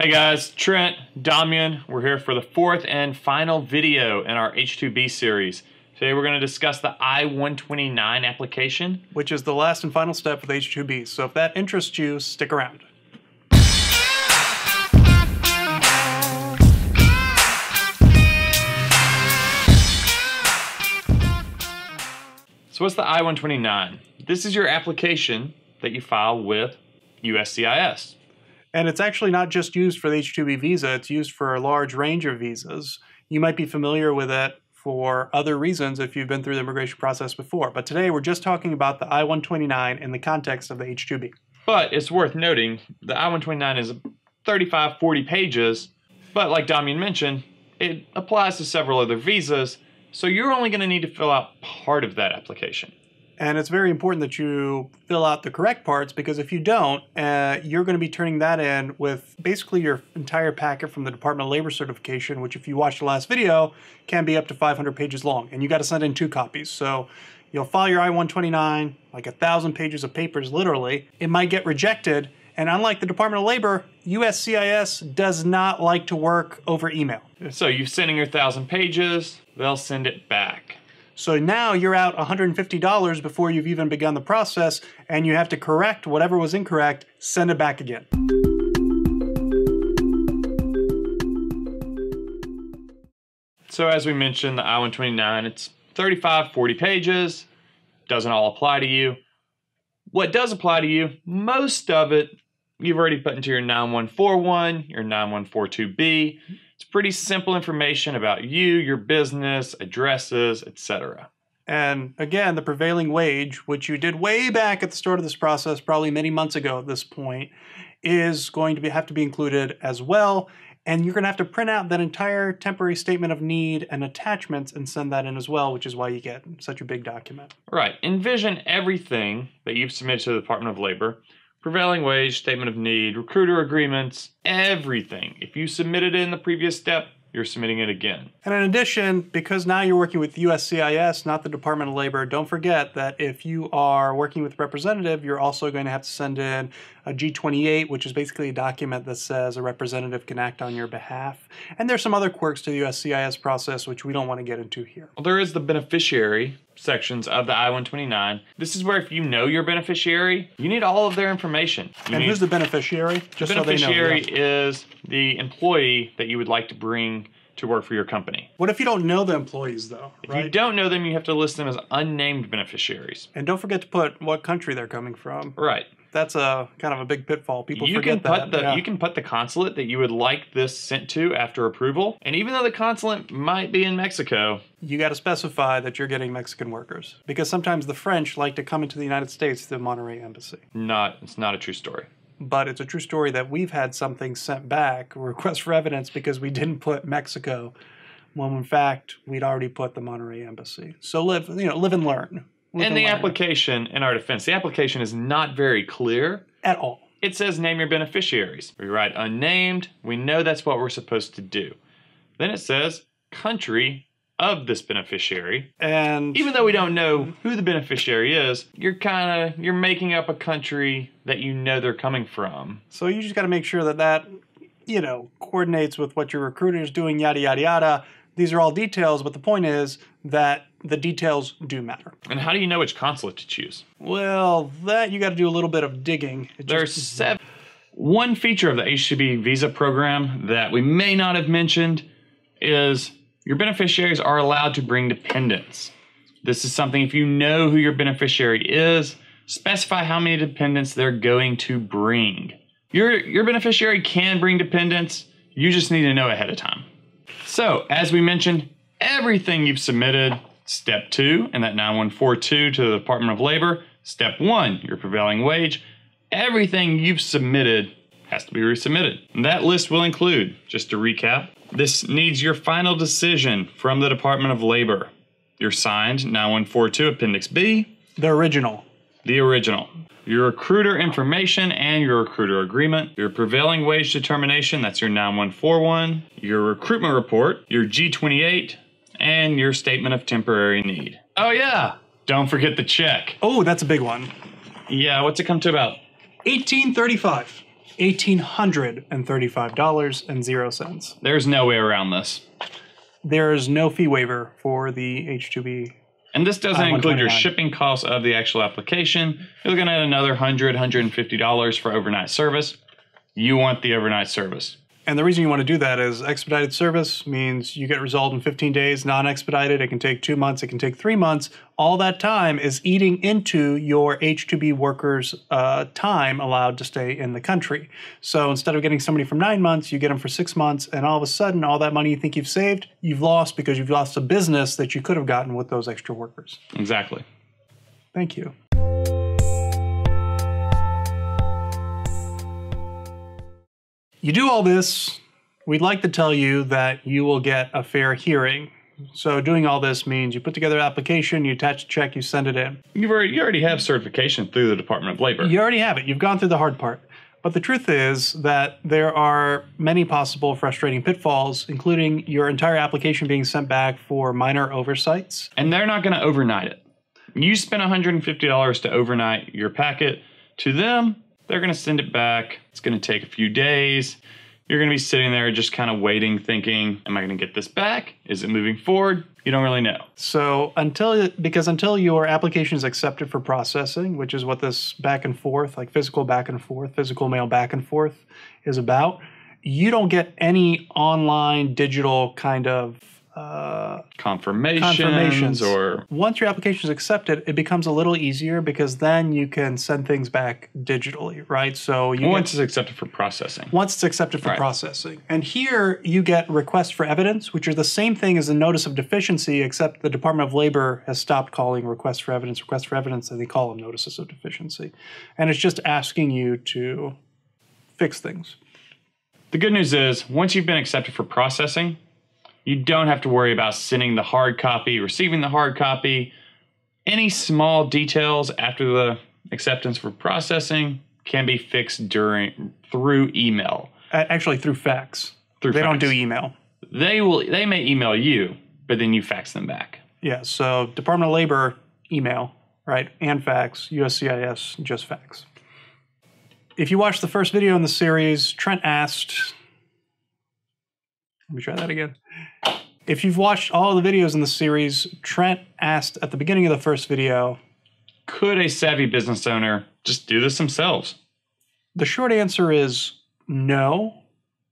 Hey guys, Trent, Damjan, we're here for the fourth and final video in our H-2B series. Today we're going to discuss the I-129 application, which is the last and final step of the H-2B, so if that interests you, stick around. So what's the I-129? This is your application that you file with USCIS. And it's actually not just used for the H-2B visa, it's used for a large range of visas. You might be familiar with it for other reasons if you've been through the immigration process before, but today we're just talking about the I-129 in the context of the H-2B. But it's worth noting, the I-129 is 35, 40 pages, but like Damjan mentioned, it applies to several other visas, so you're only going to need to fill out part of that application. And it's very important that you fill out the correct parts, because if you don't, you're going to be turning that in with basically your entire packet from the Department of Labor certification, which if you watched the last video, can be up to 500 pages long. And you got to send in two copies. So you'll file your I-129, like 1,000 pages of papers, literally. It might get rejected. And unlike the Department of Labor, USCIS does not like to work over email. So you're sending your 1,000 pages, they'll send it back. So now you're out $150 before you've even begun the process, and you have to correct whatever was incorrect, send it back again. So as we mentioned, the I-129, it's 35, 40 pages, doesn't all apply to you. What does apply to you, most of it, you've already put into your 9141, your 9142B. It's pretty simple information about you, your business, addresses, etc. And again, the prevailing wage, which you did way back at the start of this process, probably many months ago at this point, is going to have to be included as well. And you're going to have to print out that entire temporary statement of need and attachments and send that in as well, which is why you get such a big document. Right. Envision everything that you've submitted to the Department of Labor. Prevailing wage, statement of need, recruiter agreements, everything. If you submitted it in the previous step, you're submitting it again. And in addition, because now you're working with USCIS, not the Department of Labor, don't forget that if you are working with a representative, you're also going to have to send in a G-28, which is basically a document that says a representative can act on your behalf. And there's some other quirks to the USCIS process, which we don't want to get into here. Well, there is the beneficiary sections of the I-129. This is where if you know your beneficiary, you need all of their information. And who's the beneficiary? Just so they know. The beneficiary is the employee that you would like to bring to work for your company. What if you don't know the employees though, right? If you don't know them, you have to list them as unnamed beneficiaries. And don't forget to put what country they're coming from. Right. That's a kind of a big pitfall. People forget that. You can put the consulate that you would like this sent to after approval. And even though the consulate might be in Mexico, you got to specify that you're getting Mexican workers, because sometimes the French like to come into the United States through the Monterey Embassy. It's not a true story. But it's a true story that we've had something sent back, request for evidence, because we didn't put Mexico, when in fact we'd already put the Monterey Embassy. So live and learn. And the application, in our defense, the application is not very clear. At all. It says name your beneficiaries. We write unnamed. We know that's what we're supposed to do. Then it says country of this beneficiary. And even though we don't know who the beneficiary is, you're making up a country that you know they're coming from. So you just got to make sure that coordinates with what your recruiter's doing, yada, yada, yada. These are all details, but the point is that the details do matter. And how do you know which consulate to choose? Well, that you got to do a little bit of digging. One feature of the H-2B visa program that we may not have mentioned is your beneficiaries are allowed to bring dependents. This is something, if you know who your beneficiary is, specify how many dependents they're going to bring. Your beneficiary can bring dependents. You just need to know ahead of time. So, as we mentioned, everything you've submitted, step 2, and that 9142 to the Department of Labor, step 1, your prevailing wage, everything you've submitted has to be resubmitted. And that list will include, just to recap, this needs your final decision from the Department of Labor, your signed 9142 Appendix B. The original. Your recruiter information and your recruiter agreement, your prevailing wage determination, that's your 9141, your recruitment report, your G-28, and your statement of temporary need. Oh yeah, don't forget the check. Oh, that's a big one. Yeah, what's it come to about? $1,835. $1,835.00. There's no way around this. There is no fee waiver for the H-2B. And this doesn't include your shipping costs of the actual application. You're looking at another $100, $150 for overnight service. You want the overnight service. And the reason you want to do that is expedited service means you get resolved in 15 days, non-expedited, it can take 2 months, it can take 3 months. All that time is eating into your H-2B workers' time allowed to stay in the country. So instead of getting somebody for 9 months, you get them for 6 months, and all of a sudden, all that money you think you've saved, you've lost because you've lost a business that you could have gotten with those extra workers. Exactly. Thank you. You do all this, we'd like to tell you that you will get a fair hearing. So doing all this means you put together an application, you attach a check, you send it in. You already have certification through the Department of Labor. You already have it. You've gone through the hard part. But the truth is that there are many possible frustrating pitfalls, including your entire application being sent back for minor oversights. And they're not going to overnight it. You spent $150 to overnight your packet to them. They're going to send it back. It's going to take a few days. You're going to be sitting there just kind of waiting, thinking, am I going to get this back? Is it moving forward? You don't really know. So because until your application is accepted for processing, which is what this back and forth, like physical back and forth, physical mail back and forth is about, you don't get any online digital kind of confirmations. Or once your application is accepted, it becomes a little easier because then you can send things back digitally, right? So you once it's accepted for processing. Once it's accepted for processing. And here you get requests for evidence, which are the same thing as a notice of deficiency, except the Department of Labor has stopped calling requests for evidence, and they call them notices of deficiency. And it's just asking you to fix things. The good news is once you've been accepted for processing, you don't have to worry about sending the hard copy, receiving the hard copy. Any small details after the acceptance for processing can be fixed through email. Actually, through fax. They don't do email. They may email you, but then you fax them back. Yeah, so Department of Labor, email, right? And fax, USCIS, just fax. If you watched the first video in the series, Trent asked... Let me try that again. If you've watched all the videos in the series, Trent asked at the beginning of the first video, could a savvy business owner just do this themselves? The short answer is no,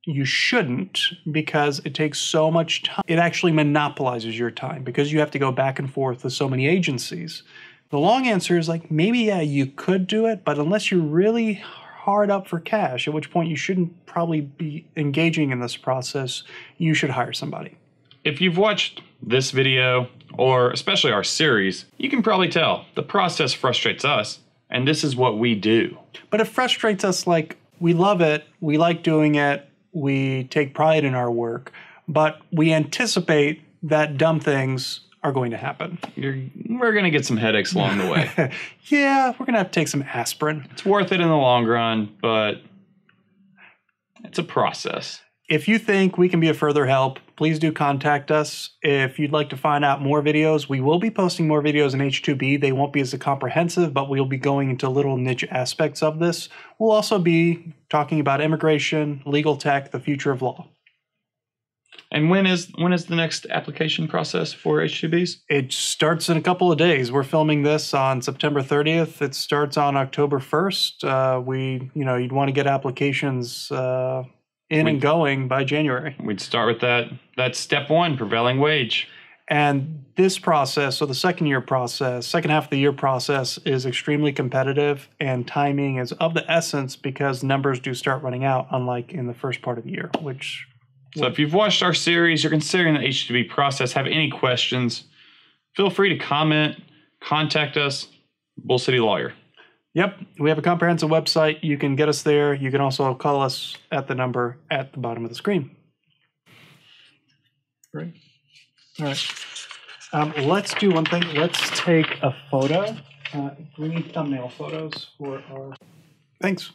you shouldn't, because it takes so much time. It actually monopolizes your time because you have to go back and forth with so many agencies. The long answer is like, maybe, yeah, you could do it, but unless you're really hard up for cash, at which point you shouldn't probably be engaging in this process. You should hire somebody. If you've watched this video, or especially our series, you can probably tell the process frustrates us, and this is what we do. But it frustrates us like we love it, we like doing it, we take pride in our work, but we anticipate that dumb things are going to happen. We're going to get some headaches along the way. Yeah, we're going to have to take some aspirin. It's worth it in the long run, but it's a process. If you think we can be of further help, please do contact us. If you'd like to find out more videos, we will be posting more videos in H-2B. They won't be as comprehensive, but we'll be going into little niche aspects of this. We'll also be talking about immigration, legal tech, the future of law. And when is the next application process for H-2Bs? It starts in a couple of days. We're filming this on September 30th. It starts on October 1st. You'd want to get applications and going by January. We'd start with that. That's step one, prevailing wage. And this process, so the second half of the year process is extremely competitive, and timing is of the essence because numbers do start running out, unlike in the first part of the year, which... So if you've watched our series, you're considering the H-2B process, have any questions, feel free to comment, contact us, Bull City Lawyer. Yep, we have a comprehensive website. You can get us there. You can also call us at the number at the bottom of the screen. Great. All right. Let's do one thing. Let's take a photo. We need thumbnail photos for our... Thanks.